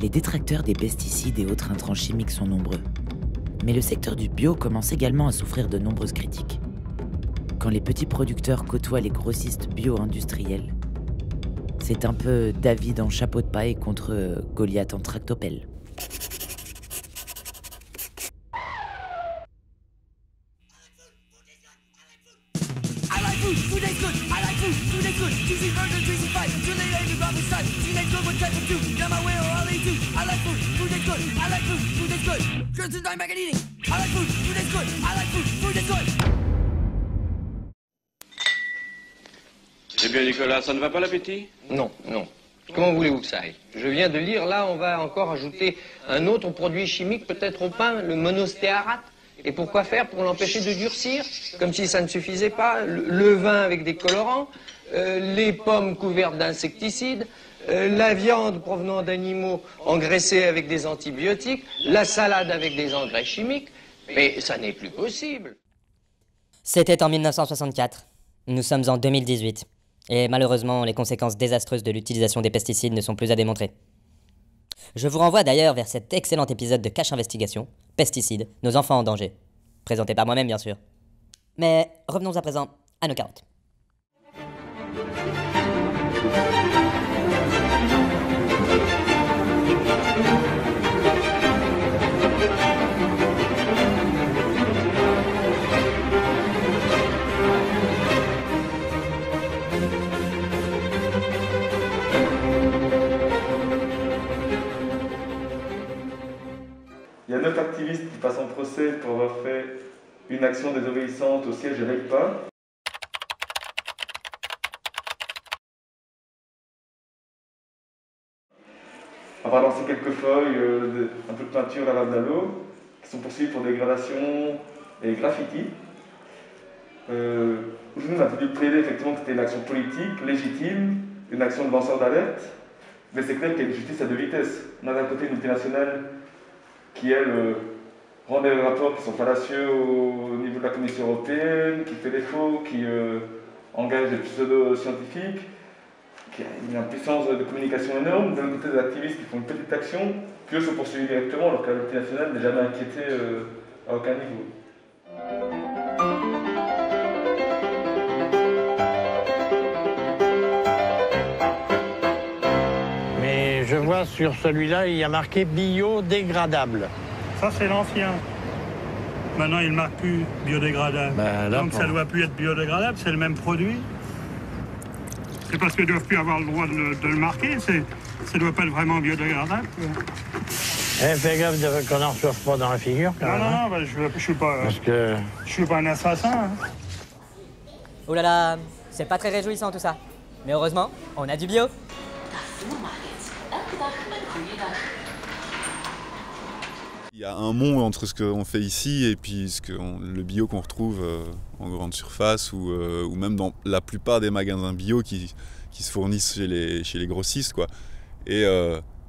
les détracteurs des pesticides et autres intrants chimiques sont nombreux. Mais le secteur du bio commence également à souffrir de nombreuses critiques. Quand les petits producteurs côtoient les grossistes bio-industriels, c'est un peu David en chapeau de paille contre Goliath en tractopelle. Eh bien, Nicolas, ça ne va pas l'appétit? Non, non. Comment voulez-vous que ça aille? Je viens de lire, là, on va encore ajouter un autre produit chimique, peut-être au pain, le monostéarate. Et pourquoi faire? Pour l'empêcher de durcir, comme si ça ne suffisait pas. Le vin avec des colorants, les pommes couvertes d'insecticides, la viande provenant d'animaux engraissés avec des antibiotiques, la salade avec des engrais chimiques. Mais ça n'est plus possible. C'était en 1964. Nous sommes en 2018. Et malheureusement, les conséquences désastreuses de l'utilisation des pesticides ne sont plus à démontrer. Je vous renvoie d'ailleurs vers cet excellent épisode de Cash Investigation, Pesticides, nos enfants en danger. Présenté par moi-même, bien sûr. Mais revenons à présent à nos carottes. Il y a 9 activistes qui passent en procès pour avoir fait une action désobéissante au siège de l'EGPA. On va lancer quelques feuilles, un peu de peinture à l'eau, qui sont poursuivis pour dégradation et graffiti. Nous, on a voulu plaider effectivement que c'était une action politique, légitime, une action de lanceur d'alerte, mais c'est clair qu'il y a une justice à deux vitesses. On a d'un côté une multinationale qui, elle, rend des rapports qui sont fallacieux au niveau de la Commission européenne, qui fait des faux, qui engage des pseudo-scientifiques, qui a une impuissance de communication énorme. D'un côté, des activistes qui font une petite action, qui eux sont poursuivis directement, alors que la multinationale n'est jamais inquiétée à aucun niveau. Je vois sur celui-là, il y a marqué biodégradable. Ça, c'est l'ancien. Maintenant, il ne marque plus biodégradable. Ben, donc, ça ne doit plus être biodégradable, c'est le même produit. C'est parce qu'ils ne doivent plus avoir le droit de le marquer. Ça ne doit pas être vraiment biodégradable. Eh, fais gaffe qu'on n'en reçoive pas dans la figure. Quand non, ben, je ne suis pas... Parce que... Je suis pas un assassin. Hein. Oh là là, c'est pas très réjouissant tout ça. Mais heureusement, on a du bio. Il y a un mont entre ce qu'on fait ici et puis le bio qu'on retrouve en grande surface ou même dans la plupart des magasins bio qui se fournissent chez les grossistes, quoi. Et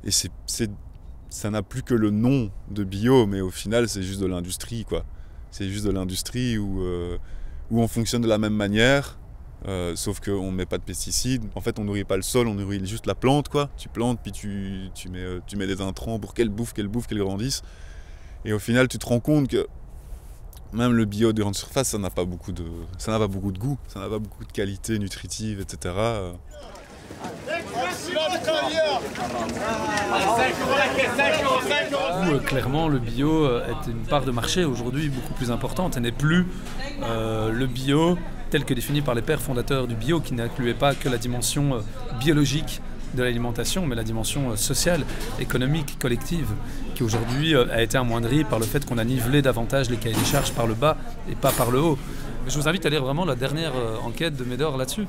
ça n'a plus que le nom de bio, mais au final c'est juste de l'industrie, quoi. C'est juste de l'industrie où on fonctionne de la même manière. Sauf qu'on ne met pas de pesticides. En fait, on nourrit pas le sol, on nourrit juste la plante, quoi. Tu plantes, puis tu mets des intrants pour qu'elle bouffe, qu'elle grandisse. Et au final, tu te rends compte que même le bio de grande surface, ça n'a pas beaucoup de goût, ça n'a pas beaucoup de qualité nutritive, etc. Où, clairement, le bio est une part de marché aujourd'hui beaucoup plus importante. Elle n'est plus le bio tel que défini par les pères fondateurs du bio, qui n'incluait pas que la dimension biologique de l'alimentation, mais la dimension sociale, économique, collective, qui aujourd'hui a été amoindrie par le fait qu'on a nivelé davantage les cahiers des charges par le bas et pas par le haut. Je vous invite à lire vraiment la dernière enquête de Médor là-dessus.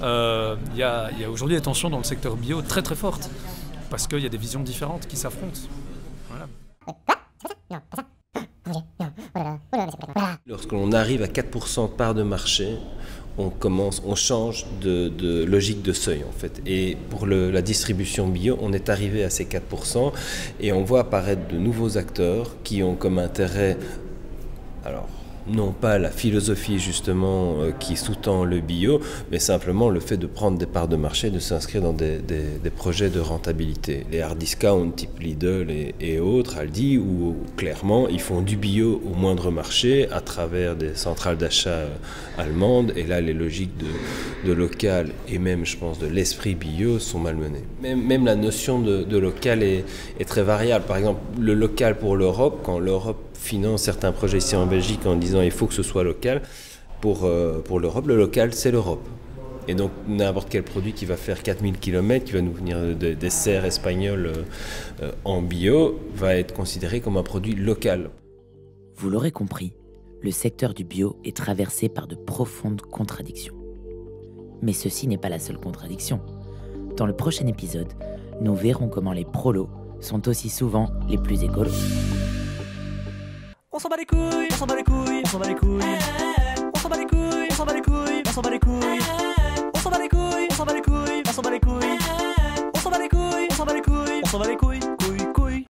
Il y a aujourd'hui des tensions dans le secteur bio très très fortes, parce qu'il y a des visions différentes qui s'affrontent. Voilà. Lorsque l'on arrive à 4% de part de marché, on change de logique de seuil, en fait. Et pour la distribution bio, on est arrivé à ces 4% et on voit apparaître de nouveaux acteurs qui ont comme intérêt, alors non pas la philosophie justement qui sous-tend le bio, mais simplement le fait de prendre des parts de marché, de s'inscrire dans des projets de rentabilité. Les hard discount type Lidl et autres, Aldi, où clairement ils font du bio au moindre marché à travers des centrales d'achat allemandes, et là les logiques de local et même je pense de l'esprit bio sont malmenées. Même la notion de local est très variable. Par exemple, le local pour l'Europe, quand l'Europe finance certains projets ici en Belgique en disant il faut que ce soit local, pour l'Europe, le local c'est l'Europe. Et donc n'importe quel produit qui va faire 4000 km, qui va nous venir des serres espagnoles en bio, va être considéré comme un produit local. Vous l'aurez compris, le secteur du bio est traversé par de profondes contradictions. Mais ceci n'est pas la seule contradiction. Dans le prochain épisode, nous verrons comment les prolos sont aussi souvent les plus écolos. On s'en bat les couilles, on s'en bat les couilles, on s'en bat les couilles. On s'en bat les couilles, on s'en bat les couilles, on s'en bat les couilles. On s'en bat les couilles, on s'en bat les couilles, on s'en bat les couilles. On s'en bat les couilles, on s'en bat les couilles, on s'en bat les couilles.